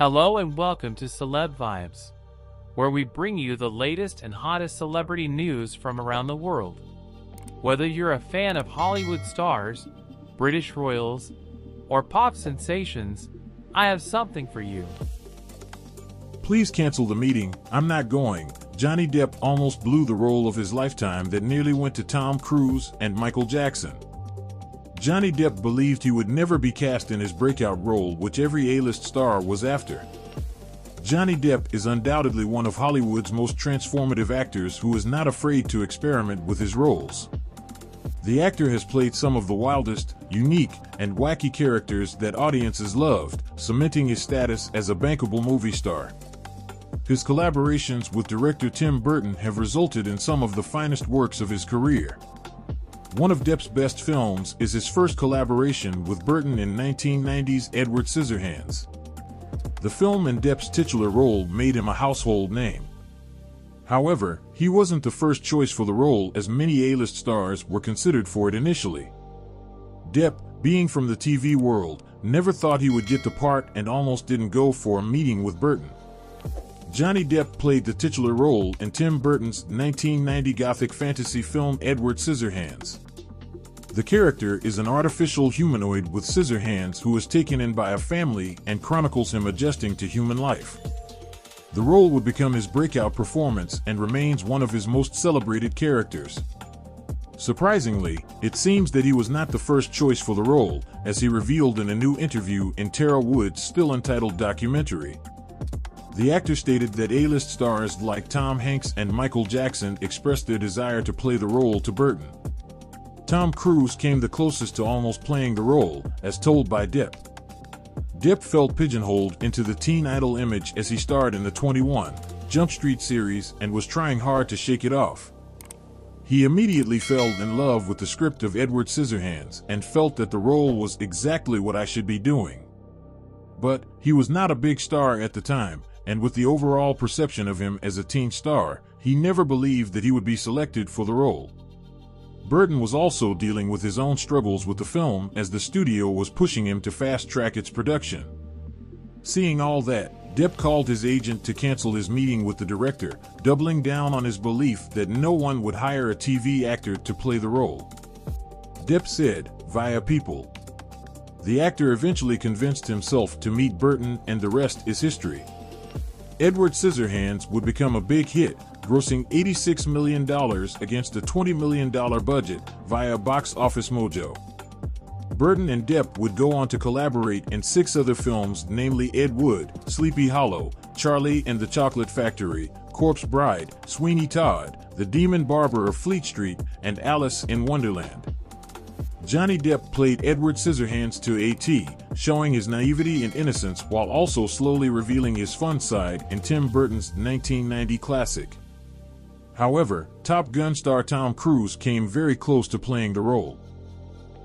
Hello and welcome to Celeb Vibes, where we bring you the latest and hottest celebrity news from around the world. Whether you're a fan of Hollywood stars, British royals, or pop sensations, I have something for you. Please cancel the meeting, I'm not going. Johnny Depp almost blew the role of his lifetime that nearly went to Tom Cruise and Michael Jackson. Johnny Depp believed he would never be cast in his breakout role, which every A-list star was after. Johnny Depp is undoubtedly one of Hollywood's most transformative actors who is not afraid to experiment with his roles. The actor has played some of the wildest, unique, and wacky characters that audiences loved, cementing his status as a bankable movie star. His collaborations with director Tim Burton have resulted in some of the finest works of his career. One of Depp's best films is his first collaboration with Burton in 1990's Edward Scissorhands. The film and Depp's titular role made him a household name. However, he wasn't the first choice for the role, as many A-list stars were considered for it initially. Depp, being from the TV world, never thought he would get the part and almost didn't go for a meeting with Burton. Johnny Depp played the titular role in Tim Burton's 1990 gothic fantasy film Edward Scissorhands. The character is an artificial humanoid with scissor hands who is taken in by a family and chronicles him adjusting to human life. The role would become his breakout performance and remains one of his most celebrated characters. Surprisingly, it seems that he was not the first choice for the role, as he revealed in a new interview in Tara Wood's still-untitled documentary. The actor stated that A-list stars like Tom Hanks and Michael Jackson expressed their desire to play the role to Burton. Tom Cruise came the closest to almost playing the role, as told by Depp. Depp felt pigeonholed into the teen idol image as he starred in the 21 Jump Street series and was trying hard to shake it off. He immediately fell in love with the script of Edward Scissorhands and felt that the role was exactly what I should be doing. But he was not a big star at the time, and with the overall perception of him as a teen star, he never believed that he would be selected for the role. Burton was also dealing with his own struggles with the film, as the studio was pushing him to fast-track its production. Seeing all that, Depp called his agent to cancel his meeting with the director, doubling down on his belief that no one would hire a TV actor to play the role. Depp said, via People. The actor eventually convinced himself to meet Burton, and the rest is history. Edward Scissorhands would become a big hit, grossing $86 million against a $20 million budget via Box Office Mojo. Burton and Depp would go on to collaborate in 6 other films, namely Ed Wood, Sleepy Hollow, Charlie and the Chocolate Factory, Corpse Bride, Sweeney Todd, The Demon Barber of Fleet Street, and Alice in Wonderland. Johnny Depp played Edward Scissorhands to a T, showing his naivety and innocence while also slowly revealing his fun side in Tim Burton's 1990 classic. However, Top Gun star Tom Cruise came very close to playing the role.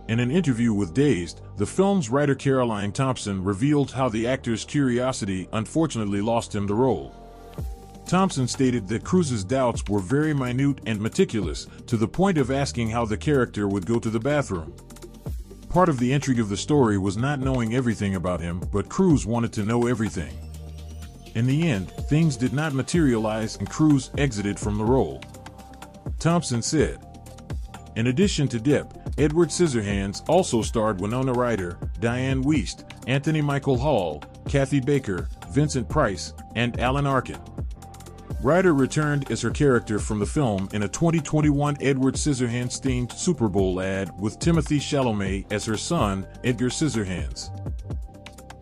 In an interview with Dazed, the film's writer Caroline Thompson revealed how the actor's curiosity unfortunately lost him the role. Thompson stated that Cruise's doubts were very minute and meticulous, to the point of asking how the character would go to the bathroom. Part of the intrigue of the story was not knowing everything about him, but Cruise wanted to know everything. In the end, things did not materialize and Cruise exited from the role. Thompson said. In addition to Depp, Edward Scissorhands also starred Winona Ryder, Diane Wiest, Anthony Michael Hall, Kathy Baker, Vincent Price, and Alan Arkin. Ryder returned as her character from the film in a 2021 Edward Scissorhands-themed Super Bowl ad with Timothy Chalamet as her son, Edgar Scissorhands.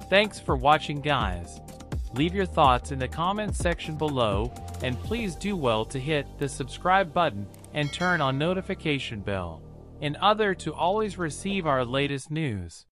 Thanks for watching, guys. Leave your thoughts in the comments section below, and please do well to hit the subscribe button and turn on notification bell in order to always receive our latest news.